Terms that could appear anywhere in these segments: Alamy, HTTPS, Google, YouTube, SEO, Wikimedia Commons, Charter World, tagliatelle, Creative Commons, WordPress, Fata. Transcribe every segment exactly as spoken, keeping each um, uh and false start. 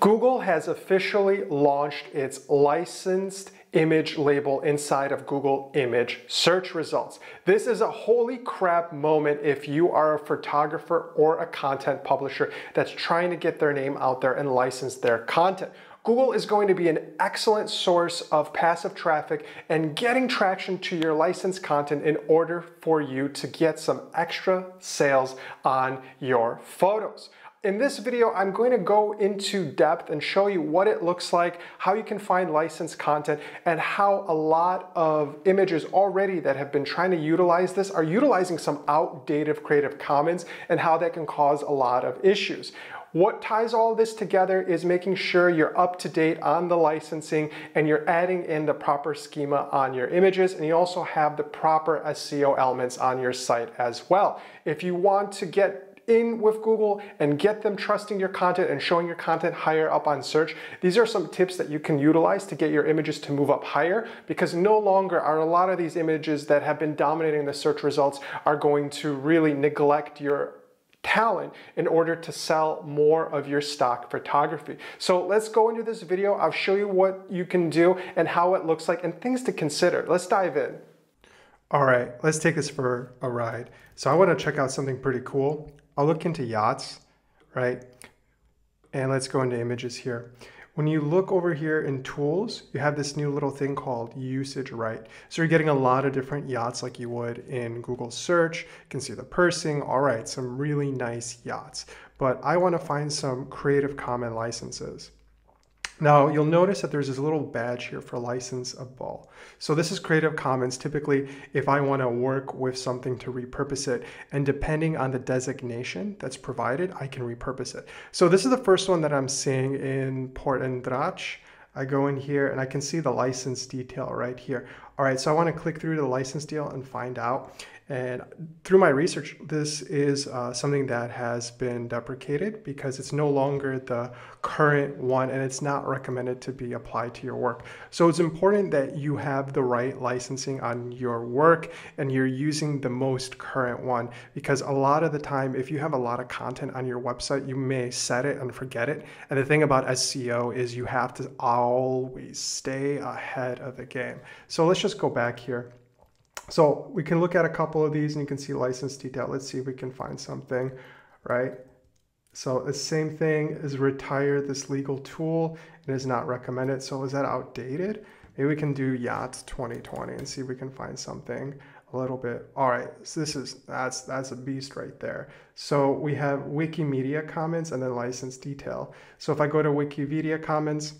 Google has officially launched its licensed image label inside of Google image search results. This is a holy crap moment if you are a photographer or a content publisher that's trying to get their name out there and license their content. Google is going to be an excellent source of passive traffic and getting traction to your licensed content in order for you to get some extra sales on your photos. In this video, I'm going to go into depth and show you what it looks like, how you can find licensed content, and how a lot of images already that have been trying to utilize this are utilizing some outdated Creative Commons and how that can cause a lot of issues. What ties all this together is making sure you're up to date on the licensing and you're adding in the proper schema on your images, and you also have the proper S E O elements on your site as well. If you want to get in with Google and get them trusting your content and showing your content higher up on search, these are some tips that you can utilize to get your images to move up higher, because no longer are a lot of these images that have been dominating the search results are going to really neglect your talent in order to sell more of your stock photography. So let's go into this video. I'll show you what you can do and how it looks like and things to consider. Let's dive in. All right, let's take this for a ride. So I want to check out something pretty cool. I'll look into yachts, right? And let's go into images here. When you look over here in tools, you have this new little thing called usage right. So you're getting a lot of different yachts like you would in Google search. You can see the pursing. All right, some really nice yachts, but I want to find some Creative Commons licenses. Now you'll notice that there's this little badge here for licensable. So this is Creative Commons. Typically, if I want to work with something to repurpose it, and depending on the designation that's provided, I can repurpose it. So this is the first one that I'm seeing in Port Endrach. I go in here and I can see the license detail right here. All right, so I want to click through to the license deal and find out. And through my research, this is uh, something that has been deprecated because it's no longer the current one and it's not recommended to be applied to your work. So it's important that you have the right licensing on your work and you're using the most current one, because a lot of the time, if you have a lot of content on your website, you may set it and forget it. And the thing about S E O is you have to always stay ahead of the game. So let's just go back here. So we can look at a couple of these and you can see license detail. Let's see if we can find something, right? So the same thing is retire this legal tool and is not recommended. So is that outdated? Maybe we can do yachts twenty twenty and see if we can find something a little bit. All right, so this is, that's, that's a beast right there. So we have Wikimedia Commons and then license detail. So if I go to Wikimedia Commons,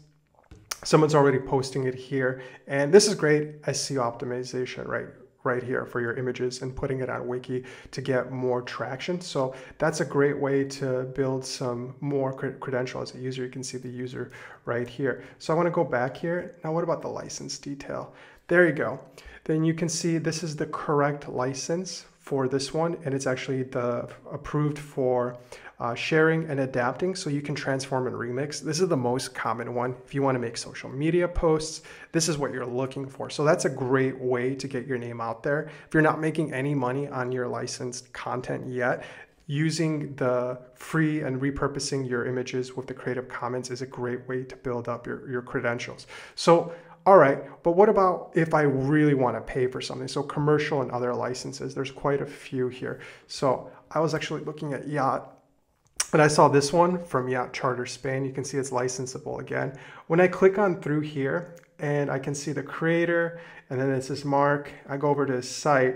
someone's already posting it here. And this is great S E O optimization, right? right here for your images and putting it on Wiki to get more traction. So that's a great way to build some more credential as a user. You can see the user right here. So I want to go back here. Now, what about the license detail? There you go. Then you can see this is the correct license for this one, and it's actually the approved for uh, sharing and adapting, so you can transform and remix. This is the most common one. If you want to make social media posts, this is what you're looking for. So that's a great way to get your name out there. If you're not making any money on your licensed content yet, using the free and repurposing your images with the Creative Commons is a great way to build up your, your credentials. So all right, but what about if I really want to pay for something? So commercial and other licenses, there's quite a few here. So I was actually looking at yacht, and I saw this one from Yacht Charter Spain. You can see it's licensable again. When I click on through here, and I can see the creator, and then it says Mark. I go over to his site.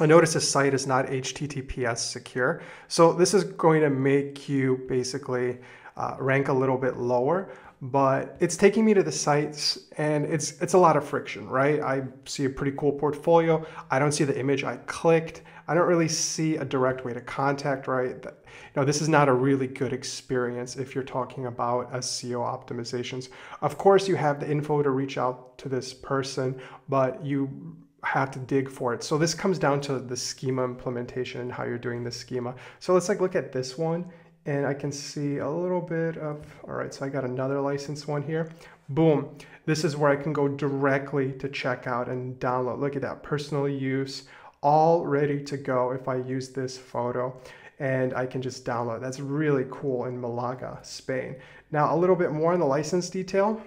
I notice this site is not H T T P S secure. So this is going to make you basically uh, rank a little bit lower. But it's taking me to the sites and it's it's a lot of friction, right? I see a pretty cool portfolio. I don't see the image I clicked. I don't really see a direct way to contact, right? That, you know, this is not a really good experience if you're talking about S E O optimizations. Of course, you have the info to reach out to this person, but you have to dig for it. So this comes down to the schema implementation and how you're doing the schema. So let's like look at this one. And I can see a little bit of, all right, so I got another license one here. Boom. This is where I can go directly to check out and download. Look at that, personal use, all ready to go if I use this photo. and I can just download. That's really cool in Malaga, Spain. Now a little bit more on the license detail.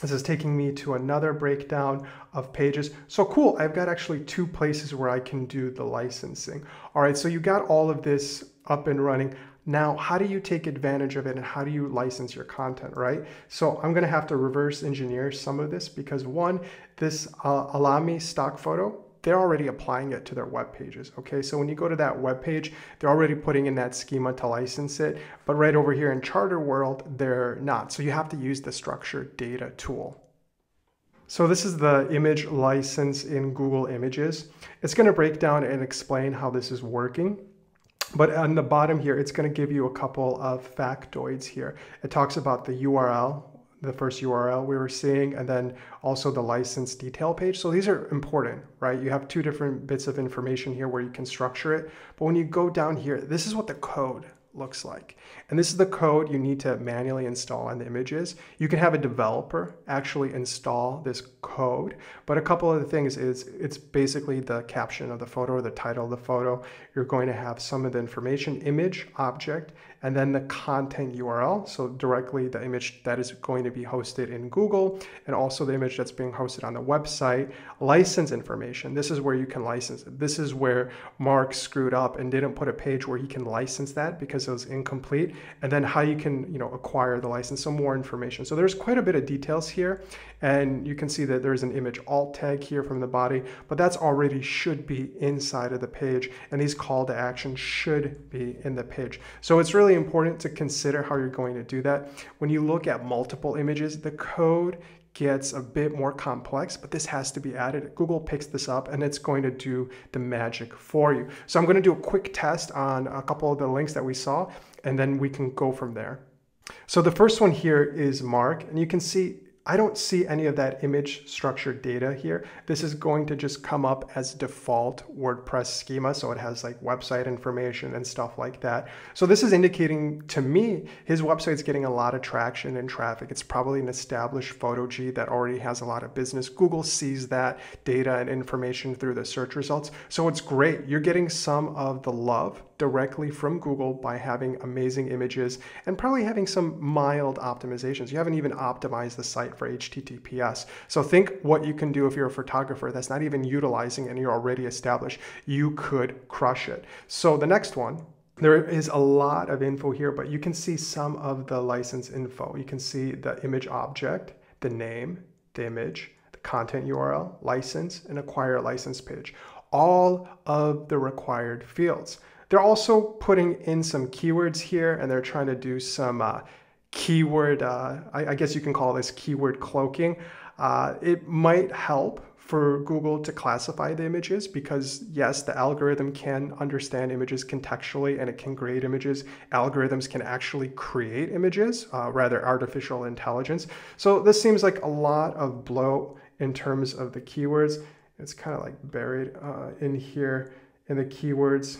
This is taking me to another breakdown of pages. So cool, I've got actually two places where I can do the licensing. All right, so you got all of this up and running. Now, how do you take advantage of it and how do you license your content, right? So I'm gonna have to reverse engineer some of this because one, this uh, Alamy stock photo, they're already applying it to their web pages, okay? So when you go to that web page, they're already putting in that schema to license it, but right over here in Charter World, they're not. So you have to use the structured data tool. So this is the image license in Google Images. It's gonna break down and explain how this is working. But on the bottom here, it's going to give you a couple of factoids here. It talks about the U R L, the first U R L we were seeing, and then also the license detail page. So these are important, right? You have two different bits of information here where you can structure it. But when you go down here, this is what the code looks like. And this is the code you need to manually install on the images. You can have a developer actually install this code, but a couple of the things is it's basically the caption of the photo or the title of the photo. You're going to have some of the information, image, object, and then the content U R L. So directly the image that is going to be hosted in Google and also the image that's being hosted on the website, license information. This is where you can license it. This is where Mark screwed up and didn't put a page where he can license that because it was incomplete, and then how you can, you know, acquire the license, some more information. So there's quite a bit of details here, and you can see that there's an image alt tag here from the body, but that's already should be inside of the page, and these call to action should be in the page. So it's really important to consider how you're going to do that. When you look at multiple images, the code gets a bit more complex, but this has to be added. Google picks this up and it's going to do the magic for you. So I'm going to do a quick test on a couple of the links that we saw, and then we can go from there. So the first one here is Mark, and you can see I don't see any of that image structured data here. This is going to just come up as default WordPress schema. So it has like website information and stuff like that. So this is indicating to me, his website's getting a lot of traction and traffic. It's probably an established photog that already has a lot of business. Google sees that data and information through the search results. So it's great. You're getting some of the love directly from Google by having amazing images and probably having some mild optimizations. You haven't even optimized the site for H T T P S. So think what you can do if you're a photographer that's not even utilizing and you're already established. You could crush it. So the next one, there is a lot of info here, but you can see some of the license info. You can see the image object, the name, the image, the content U R L, license, and acquire license page. All of the required fields. They're also putting in some keywords here, and they're trying to do some uh, keyword, uh, I, I guess you can call this keyword cloaking. Uh, it might help for Google to classify the images because yes, the algorithm can understand images contextually and it can grade images. Algorithms can actually create images, uh, rather artificial intelligence. So this seems like a lot of bloat in terms of the keywords. It's kind of like buried uh, in here in the keywords.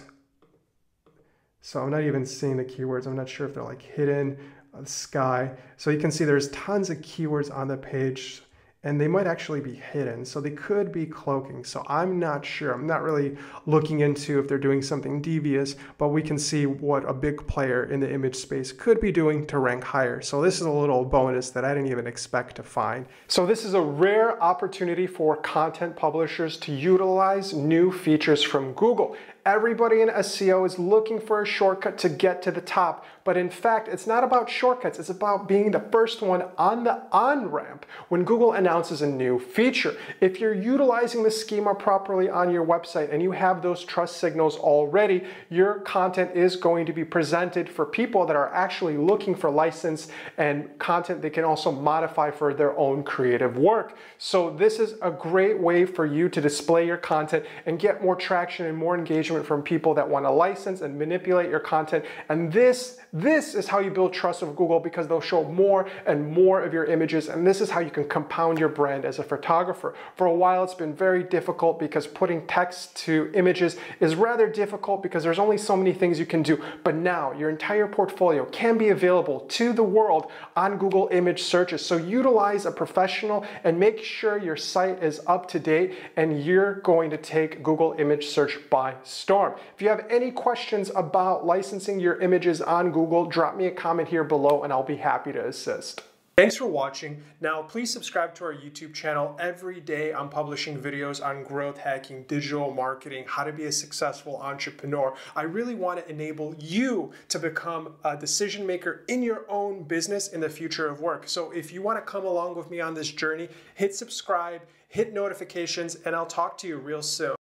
So I'm not even seeing the keywords. I'm not sure if they're like hidden, uh, sky. So you can see there's tons of keywords on the page and they might actually be hidden. So they could be cloaking. So I'm not sure. I'm not really looking into if they're doing something devious, but we can see what a big player in the image space could be doing to rank higher. So this is a little bonus that I didn't even expect to find. So this is a rare opportunity for content publishers to utilize new features from Google. Everybody in S E O is looking for a shortcut to get to the top, but in fact, it's not about shortcuts. It's about being the first one on the on-ramp when Google announces a new feature. If you're utilizing the schema properly on your website and you have those trust signals already, your content is going to be presented for people that are actually looking for license and content they can also modify for their own creative work. So this is a great way for you to display your content and get more traction and more engagement from people that want to license and manipulate your content. And this, this is how you build trust with Google because they'll show more and more of your images. And this is how you can compound your brand as a photographer. For a while, it's been very difficult because putting text to images is rather difficult because there's only so many things you can do. But now your entire portfolio can be available to the world on Google image searches. So utilize a professional and make sure your site is up to date and you're going to take Google image search by storm. storm. If you have any questions about licensing your images on Google, drop me a comment here below and I'll be happy to assist. Thanks for watching. Now, please subscribe to our YouTube channel. Every day I'm publishing videos on growth hacking, digital marketing, how to be a successful entrepreneur. I really want to enable you to become a decision maker in your own business in the future of work. So if you want to come along with me on this journey, hit subscribe, hit notifications, and I'll talk to you real soon.